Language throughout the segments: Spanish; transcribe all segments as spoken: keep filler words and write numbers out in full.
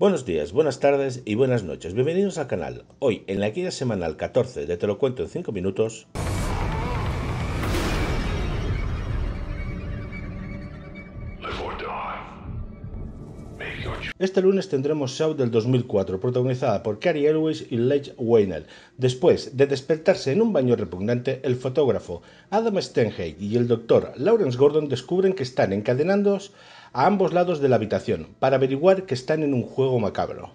Buenos días, buenas tardes y buenas noches. Bienvenidos al canal. Hoy en la guía semanal catorce de Te lo cuento en cinco minutos. Este lunes tendremos Saw del dos mil cuatro, protagonizada por Cary Elwes y Leigh Whannell. Después de despertarse en un baño repugnante, el fotógrafo Adam Stanheight y el doctor Lawrence Gordon descubren que están encadenados a ambos lados de la habitación para averiguar que están en un juego macabro.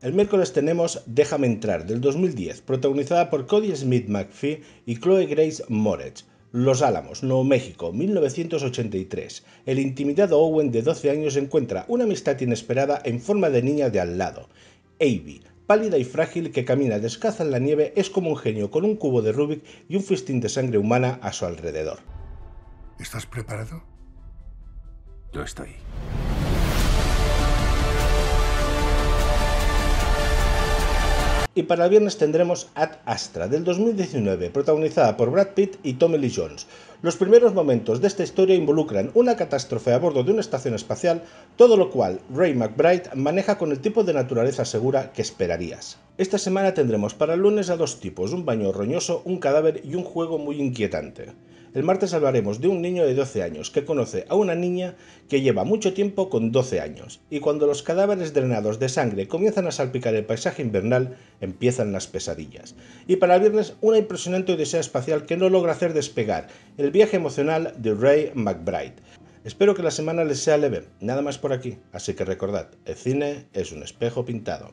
El miércoles tenemos Déjame entrar, del dos mil diez, protagonizada por Kodi Smit-McPhee y Chloe Grace Moretz. Los Álamos, Nuevo México, mil novecientos ochenta y tres. El intimidado Owen, de doce años, encuentra una amistad inesperada en forma de niña de al lado. Abby, pálida y frágil, que camina descalza en la nieve, es como un genio con un cubo de Rubik y un festín de sangre humana a su alrededor. ¿Estás preparado? Lo estoy. Y para el viernes tendremos Ad Astra, del dos mil diecinueve, protagonizada por Brad Pitt y Tommy Lee Jones. Los primeros momentos de esta historia involucran una catástrofe a bordo de una estación espacial, todo lo cual Ray McBride maneja con el tipo de naturaleza segura que esperarías. Esta semana tendremos para el lunes a dos tipos, un baño roñoso, un cadáver y un juego muy inquietante. El martes hablaremos de un niño de doce años que conoce a una niña que lleva mucho tiempo con doce años, y cuando los cadáveres drenados de sangre comienzan a salpicar el paisaje invernal, empiezan las pesadillas. Y para el viernes, una impresionante odisea espacial que no logra hacer despegar el viaje emocional de Ray McBride. Espero que la semana les sea leve, nada más por aquí, así que recordad, el cine es un espejo pintado.